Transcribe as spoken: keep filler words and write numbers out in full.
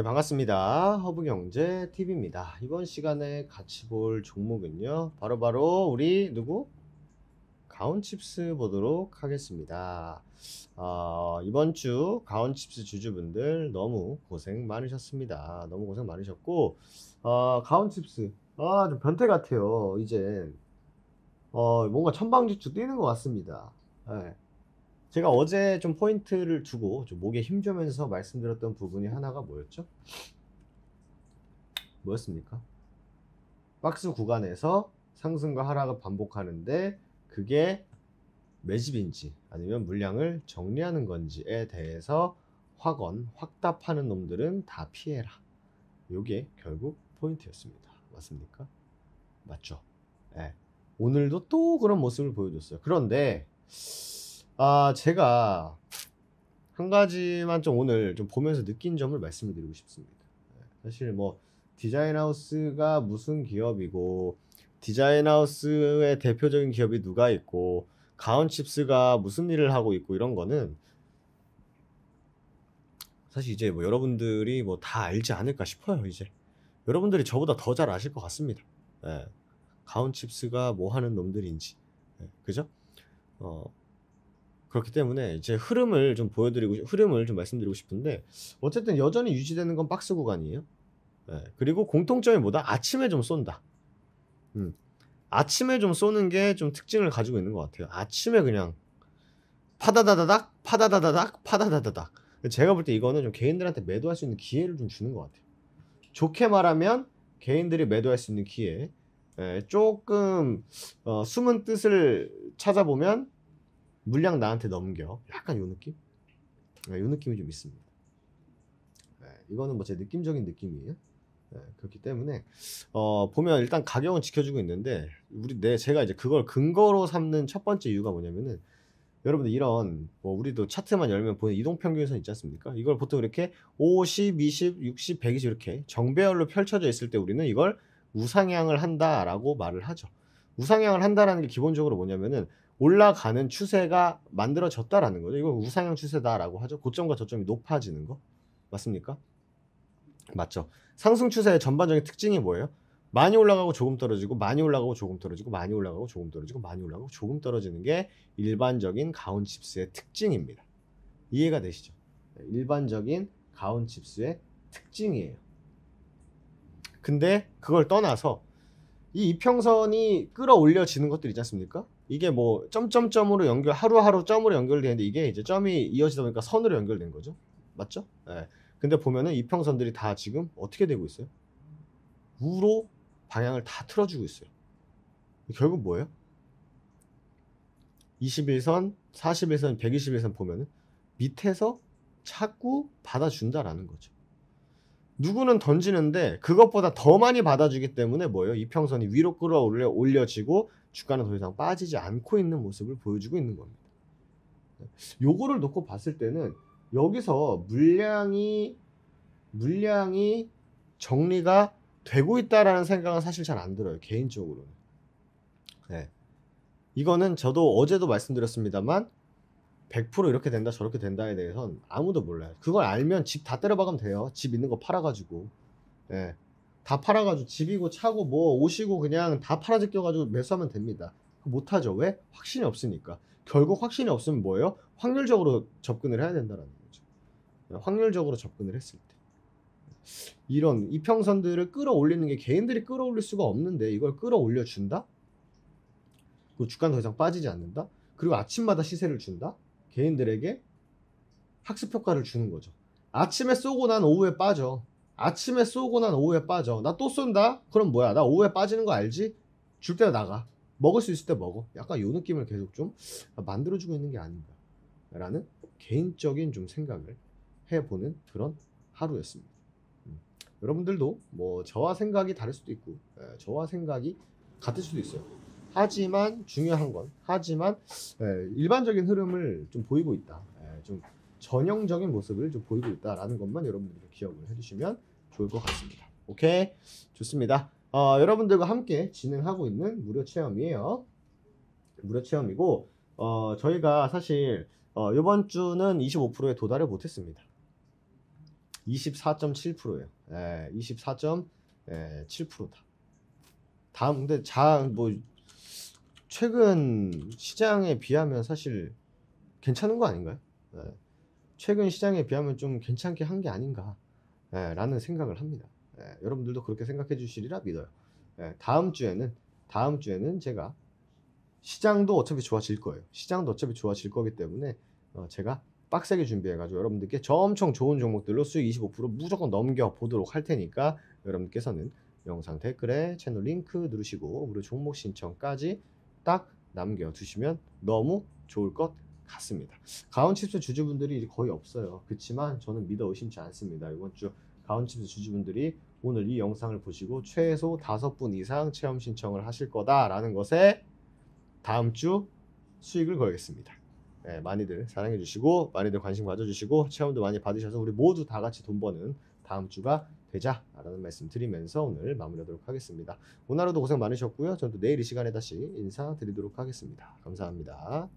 네, 반갑습니다. 허브경제티비입니다. 이번 시간에 같이 볼 종목은요, 바로바로 바로 우리 누구? 가온칩스 보도록 하겠습니다. 어, 이번 주 가온칩스 주주분들 너무 고생 많으셨습니다. 너무 고생 많으셨고, 어, 가온칩스, 아, 좀 변태 같아요. 이제 어, 뭔가 천방지축 뛰는 것 같습니다. 네. 제가 어제 좀 포인트를 주고 좀 목에 힘 주면서 말씀드렸던 부분이 하나가 뭐였죠? 뭐였습니까? 박스 구간에서 상승과 하락을 반복하는데 그게 매집인지 아니면 물량을 정리하는 건지에 대해서 확언, 확답하는 놈들은 다 피해라. 요게 결국 포인트였습니다. 맞습니까? 맞죠? 네. 오늘도 또 그런 모습을 보여줬어요. 그런데 아, 제가 한 가지만 좀 오늘 좀 보면서 느낀 점을 말씀을 드리고 싶습니다. 사실 뭐 디자인하우스가 무슨 기업이고 디자인하우스의 대표적인 기업이 누가 있고 가온칩스가 무슨 일을 하고 있고 이런 거는 사실 이제 뭐 여러분들이 뭐 다 알지 않을까 싶어요. 이제 여러분들이 저보다 더 잘 아실 것 같습니다. 예. 가온칩스가 뭐 하는 놈들인지. 예. 그죠? 어. 그렇기 때문에 이제 흐름을 좀 보여드리고 흐름을 좀 말씀드리고 싶은데 어쨌든 여전히 유지되는 건 박스 구간이에요. 예. 그리고 공통점이 뭐다? 아침에 좀 쏜다. 음. 아침에 좀 쏘는 게 좀 특징을 가지고 있는 것 같아요. 아침에 그냥 파다다다닥 파다다다닥 파다다다닥. 제가 볼 때 이거는 좀 개인들한테 매도할 수 있는 기회를 좀 주는 것 같아요. 좋게 말하면 개인들이 매도할 수 있는 기회. 예. 조금 어, 숨은 뜻을 찾아보면 물량 나한테 넘겨. 약간 요 느낌? 네, 요 느낌이 좀 있습니다. 네, 이거는 뭐 제 느낌적인 느낌이에요. 네, 그렇기 때문에 어, 보면 일단 가격은 지켜주고 있는데 우리 내 네, 제가 이제 그걸 근거로 삼는 첫 번째 이유가 뭐냐면은 여러분들 이런 뭐 우리도 차트만 열면 보는 이동평균선 있지 않습니까? 이걸 보통 이렇게 오십, 이십, 육십, 백이십 이렇게 정배열로 펼쳐져 있을 때 우리는 이걸 우상향을 한다라고 말을 하죠. 우상향을 한다라는 게 기본적으로 뭐냐면은 올라가는 추세가 만들어졌다라는 거죠. 이거 우상향 추세다라고 하죠. 고점과 저점이 높아지는 거. 맞습니까? 맞죠. 상승 추세의 전반적인 특징이 뭐예요? 많이 올라가고 조금 떨어지고 많이 올라가고 조금 떨어지고 많이 올라가고 조금 떨어지고 많이 올라가고 조금 떨어지는 게 일반적인 가온칩스의 특징입니다. 이해가 되시죠? 일반적인 가온칩스의 특징이에요. 근데 그걸 떠나서 이 이평선이 끌어올려지는 것들 있지 않습니까? 이게 뭐 점점점으로 연결 하루하루 점으로 연결되는데 이게 이제 점이 이어지다 보니까 선으로 연결된 거죠. 맞죠? 예. 근데 보면은 이평선들이 다 지금 어떻게 되고 있어요? 우로 방향을 다 틀어주고 있어요. 결국 뭐예요? 이십일선, 사십일선, 백이십일선 보면은 밑에서 자꾸 받아준다라는 거죠. 누구는 던지는데 그것보다 더 많이 받아주기 때문에 뭐예요? 이평선이 위로 끌어올려 올려지고 주가는 더 이상 빠지지 않고 있는 모습을 보여주고 있는 겁니다. 요거를 놓고 봤을 때는 여기서 물량이 물량이 정리가 되고 있다라는 생각은 사실 잘 안 들어요. 개인적으로는. 네. 이거는 저도 어제도 말씀드렸습니다만 백 퍼센트 이렇게 된다 저렇게 된다에 대해서는 아무도 몰라요. 그걸 알면 집 다 때려박으면 돼요. 집 있는 거 팔아가지고. 네. 다 팔아가지고 집이고 차고 뭐 옷이고 그냥 다 팔아제껴가지고 매수하면 됩니다. 못하죠. 왜? 확신이 없으니까. 결국 확신이 없으면 뭐예요? 확률적으로 접근을 해야 된다는 거죠. 확률적으로 접근을 했을 때 이런 이평선들을 끌어올리는 게 개인들이 끌어올릴 수가 없는데 이걸 끌어올려 준다? 그리고 주가는 더 이상 빠지지 않는다? 그리고 아침마다 시세를 준다? 개인들에게 학습효과를 주는 거죠. 아침에 쏘고 난 오후에 빠져. 아침에 쏘고 난 오후에 빠져. 나 또 쏜다? 그럼 뭐야? 나 오후에 빠지는 거 알지? 줄 때 나가. 먹을 수 있을 때 먹어. 약간 요 느낌을 계속 좀 만들어주고 있는 게 아닌가 라는 개인적인 좀 생각을 해보는 그런 하루였습니다. 음. 여러분들도 뭐 저와 생각이 다를 수도 있고 예, 저와 생각이 같을 수도 있어요. 하지만 중요한 건 하지만 예, 일반적인 흐름을 좀 보이고 있다. 예, 좀 전형적인 모습을 좀 보이고 있다라는 것만 여러분들이 기억을 해주시면 좋을 것 같습니다. 오케이, 좋습니다. 어, 여러분들과 함께 진행하고 있는 무료 체험이에요. 무료 체험이고 어, 저희가 사실 어, 이번 주는 이십오 퍼센트에 도달을 못했습니다. 이십사 점 칠 퍼센트예요. 예, 이십사 점 칠 퍼센트다. 다음 근데 자 뭐 최근 시장에 비하면 사실 괜찮은 거 아닌가요? 예, 최근 시장에 비하면 좀 괜찮게 한 게 아닌가 예, 라는 생각을 합니다. 예, 여러분들도 그렇게 생각해 주시리라 믿어요. 예, 다음 주에는 다음 주에는 제가 시장도 어차피 좋아질 거예요. 시장도 어차피 좋아질 거기 때문에 어, 제가 빡세게 준비해가지고 여러분들께 저 엄청 좋은 종목들로 수익 이십오 퍼센트 무조건 넘겨보도록 할 테니까 여러분께서는 영상 댓글에 채널 링크 누르시고 무료 종목 신청까지 딱 남겨두시면 너무 좋을 것 같습니다. 가온칩스 주주분들이 거의 없어요. 그렇지만 저는 믿어 의심치 않습니다. 이번 주 가온칩스 주주분들이 오늘 이 영상을 보시고 최소 다섯 분 이상 체험 신청을 하실 거다라는 것에 다음 주 수익을 걸겠습니다. 예, 많이들 사랑해 주시고 많이들 관심 가져 주시고 체험도 많이 받으셔서 우리 모두 다 같이 돈 버는 다음 주가 되자 라는 말씀 드리면서 오늘 마무리하도록 하겠습니다. 오늘 하루도 고생 많으셨고요. 저는 또 내일 이 시간에 다시 인사드리도록 하겠습니다. 감사합니다.